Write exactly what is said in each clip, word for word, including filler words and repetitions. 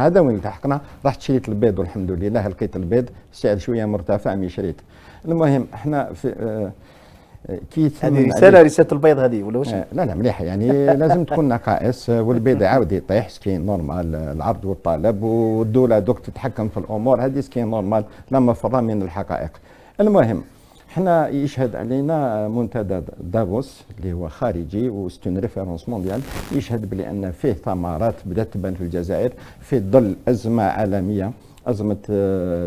هذا وين لحقنا، رحت شريت البيض والحمد لله لقيت البيض السعر شويه مرتفع مي شريت. المهم احنا في آه كي هذه رساله رساله البيض هذه ولا واش؟ آه لا لا مليحه يعني لازم تكون نقائص والبيض يعاود يطيح سكين نورمال العرض والطلب والدوله دوك تتحكم في الامور هذه سكين نورمال لما فرا من الحقائق. المهم احنا يشهد علينا منتدى دافوس اللي هو خارجي وستون ريفيرونس مونديال يشهد بلي ان فيه ثمرات بدات تبان في الجزائر في ظل ازمه عالميه، ازمه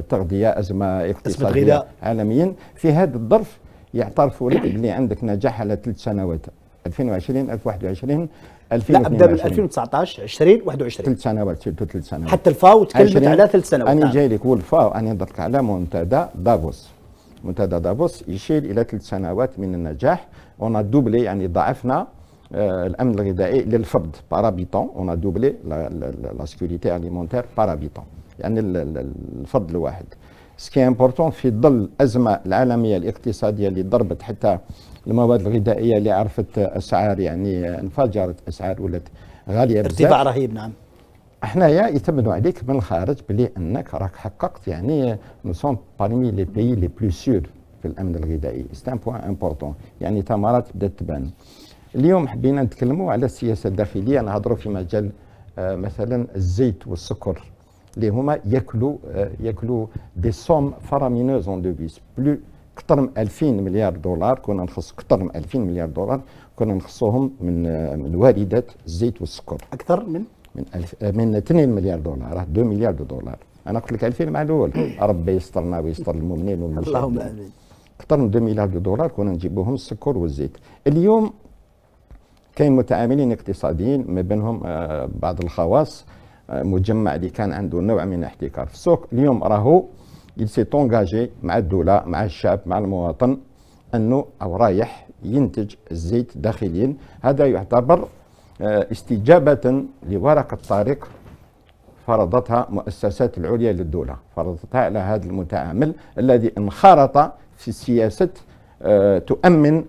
تغذيه، ازمه اقتصاديه عالميا. في هذا الظرف يعترفوا لك بلي عندك نجاح على ثلاث سنوات ألفين وعشرين ألفين وواحد وعشرين ألفين واثنين وعشرين. لا ابدا من ألفين وتسعطاش عشرين واحد وعشرين ثلاث سنوات سيرتو ثلاث سنوات حتى الفاو تكلمت على ثلاث سنوات. انا جاي لك والفاو انا درك على منتدى دافوس. منتدى دافوس يشير الى ثلاث سنوات من النجاح. اون دوبلي يعني ضاعفنا آه الامن الغذائي للفرد بارابيتون، اون دوبلي لا سيكوريتي اليمونتير بارابيتون يعني الفرد الواحد. سكي امبورتون في ظل الازمه العالميه الاقتصاديه اللي ضربت حتى المواد الغذائيه اللي عرفت اسعار يعني انفجرت اسعار ولات غاليه بزاف، ارتفاع رهيب. نعم حنايا يتمنوا عليك من الخارج بلي انك راك حققت يعني نو سون بارمي لي بيي لي بلو سور في الامن الغذائي. سي ان بوان امبورتون يعني ثمرات بدات تبان. اليوم حبينا نتكلموا على السياسه الداخليه، نهضروا في مجال آه مثلا الزيت والسكر اللي هما ياكلوا آه ياكلوا دي سوم فرامينوز اون دوبيس بلو كثر من ألفين مليار دولار. كنا نخص كثر من ألفين مليار دولار كنا نخصوهم من آه من واردات الزيت والسكر، اكثر من من ألف من اثنين مليار دولار، اثنين مليار دولار. انا قلت لك ألفين مع الاول، ربي يسترنا ويستر المؤمنين والمسلمين. اللهم امين. اكثر من اثنين مليار دولار كنا نجيبوهم السكر والزيت. اليوم كاين متعاملين اقتصاديين ما بينهم آه بعض الخواص آه مجمع اللي كان عنده نوع من الاحتكار في السوق. اليوم راهو يلسي تونجاجي مع الدوله مع الشعب مع المواطن انه او رايح ينتج الزيت داخليا. هذا يعتبر استجابة لورقة الطريق فرضتها مؤسسات العليا للدولة، فرضتها على هذا المتعامل الذي انخرط في سياسة تؤمن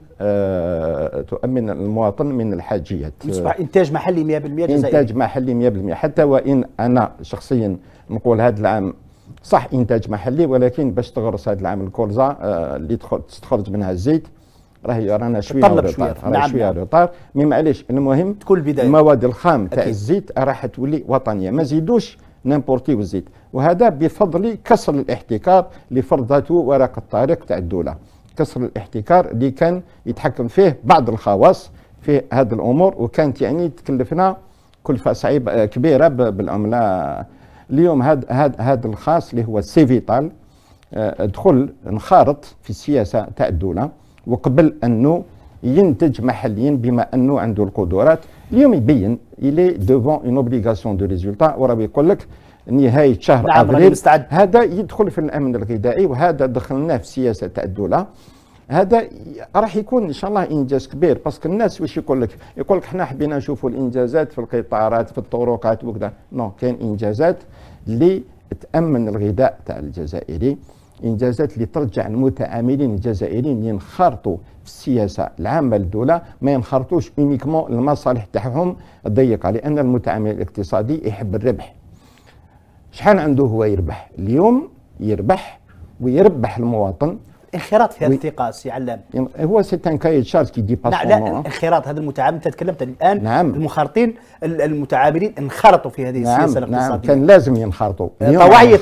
تؤمن المواطن من الحاجيات. يصبح إنتاج محلي مية بالمية جزائري. إنتاج محلي مية بالمية حتى وإن أنا شخصيا نقول هذا العام صح إنتاج محلي، ولكن باش تغرس هذا العام الكورزة اللي تخرج منها الزيت راهي رانا شويه روطار، راهي شويه روطار مي معليش. المهم تكون البدايه المواد الخام تاع الزيت راح تولي وطنيه، ما زيدوش نمبورتيو الزيت، وهذا بفضل كسر الاحتكار اللي فرضته ورقه الطريق تاع الدوله، كسر الاحتكار اللي كان يتحكم فيه بعض الخواص في هذه الامور، وكانت يعني تكلفنا كلفه صعيبه كبيره بالعمله. اليوم هذا هذا هذا الخاص اللي هو سيفيتال دخل انخرط في السياسه تاع الدوله، وقبل انه ينتج محليا بما انه عنده القدرات. اليوم يبين الي دوفون اون اوبليغاسيون دو ريزولتا، وراه يقول لك نهايه شهر نعم ابريل هذا يدخل في الامن الغذائي، وهذا دخلناه في سياسه تاع الدوله. هذا راح يكون ان شاء الله انجاز كبير، باسكو الناس واش يقول لك؟ يقول لك حنا حبينا نشوفوا الانجازات في القطارات في الطرقات وكذا. نو، كاين انجازات اللي تامن الغذاء تاع الجزائري، انجازات اللي ترجع المتعاملين الجزائريين ينخرطوا في السياسه العامه للدوله، ما ينخرطوش اونيكمون المصالح تاعهم الضيقه، لان المتعامل الاقتصادي يحب الربح. شحال عنده هو يربح؟ اليوم يربح ويربح المواطن. الانخراط في هذا التقاس يعلم هو سي ان كاي تشارج كي ديباس. لا لا الانخراط هذا المتعامل تكلمت الان. نعم. المخرطين المتعاملين انخرطوا في هذه نعم السياسه الاقتصاديه. نعم كان لازم ينخرطوا طوعيه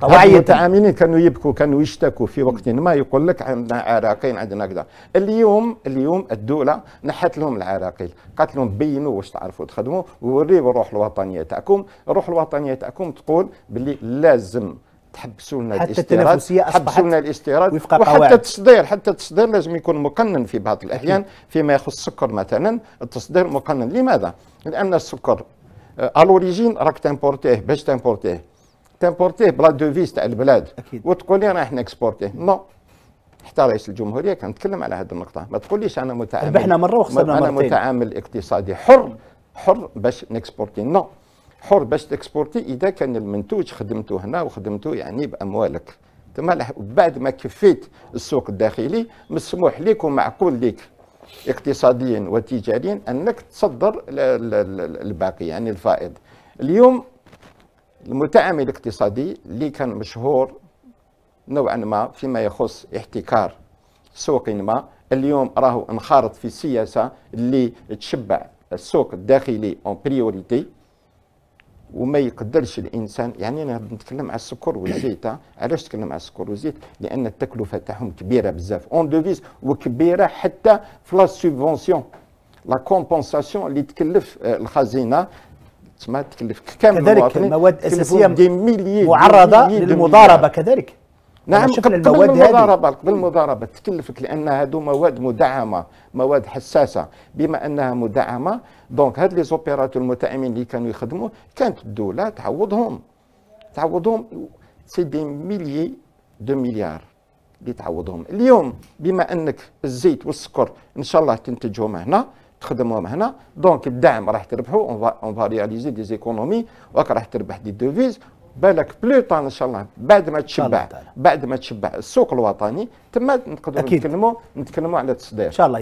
طوعيه. المتعاملين كانوا يبكوا كانوا يشتكوا في وقت ما، يقول لك عندنا عراقيل عندنا كذا. اليوم اليوم الدوله نحت لهم العراقيل، قالت لهم بينوا واش تعرفوا تخدموا ووريوا الروح الوطنيه تاعكم. الروح الوطنيه تاعكم تقول باللي لازم تحبسوا لنا الاستيراد، تحبسوا لنا الاستيراد وفق قواعد، وحتى التصدير، حتى التصدير لازم يكون مقنن في بعض الاحيان. فيما يخص السكر مثلا التصدير مقنن. لماذا؟ لان السكر الوريجين راك تمبورتيه، باش تمبورتيه تمبورتيه بلا دوفيز تاع البلاد وتقول لي راه احنا اكسبورتيه. نو، حتى رئيس الجمهوريه كان يتكلم على هذه النقطه، ما تقوليش انا متعامل ربحنا مره وخسرنا مرتين، انا متعامل اقتصادي حر حر باش نكسبورتي. نو، حر باش تكسبورتي اذا كان المنتوج خدمته هنا وخدمته يعني باموالك تما. بعد ما كفيت السوق الداخلي مسموح لك ومعقول لك اقتصاديا وتجاريا انك تصدر الباقي يعني الفائض. اليوم المتعامل الاقتصادي اللي كان مشهور نوعا ما فيما يخص احتكار سوق ما، اليوم راهو انخرط في سياسه اللي تشبع السوق الداخلي اون بريوريتي، وما يقدرش الانسان. يعني انا نتكلم على السكر والزيت. علاش نتكلم على السكر والزيت؟ لان التكلفه تاعهم كبيره بزاف اون دوفيز، وكبيره حتى في لا سوبفونسيون، لا كومبونساسيون اللي تكلف الخزينه تسمى تكلف كامل. كذلك المواد الاساسيه معرضه للمضاربه كذلك. نعم، قبل المضاربه قبل المضاربه تكلفك، لان هذو مواد مدعمه، مواد حساسه. بما انها مدعمه دونك هاد لي زوبيراتور المتعاملين اللي كانوا يخدموا كانت الدوله تعوضهم تعوضهم سي دي ميليي دو مليار اللي تعوضهم. اليوم بما انك الزيت والسكر ان شاء الله تنتجهم هنا، تخدمهم هنا، دونك الدعم راح تربحوا. اون فا اون فا رياليزي دي زيكونومي، راك راح تربح دي دوفيز. بالك بلوطان ان شاء الله بعد ما تشبع بعد ما تشبع السوق الوطني تما نقدروا نتكلموا نتكلموا على التصدير ان شاء الله.